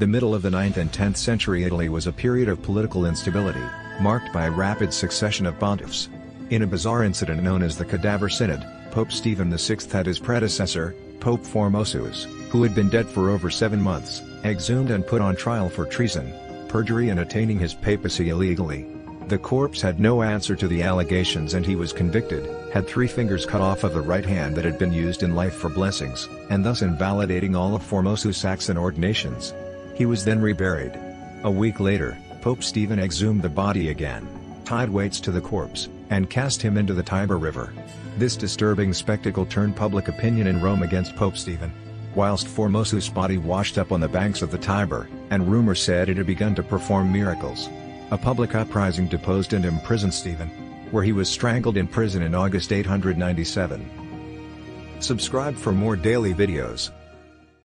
The middle of the 9th and 10th century Italy was a period of political instability, marked by a rapid succession of pontiffs. In a bizarre incident known as the Cadaver Synod, Pope Stephen VI had his predecessor, Pope Formosus, who had been dead for over 7 months, exhumed and put on trial for treason, perjury and attaining his papacy illegally. The corpse had no answer to the allegations and he was convicted, had 3 fingers cut off of the right hand that had been used in life for blessings, and thus invalidating all of Formosus' Saxon ordinations. He was then reburied. A week later, Pope Stephen exhumed the body again, tied weights to the corpse, and cast him into the Tiber River. This disturbing spectacle turned public opinion in Rome against Pope Stephen. Whilst Formosus' body washed up on the banks of the Tiber, and rumor said it had begun to perform miracles, a public uprising deposed and imprisoned Stephen, where he was strangled in prison in August 897. Subscribe for more daily videos.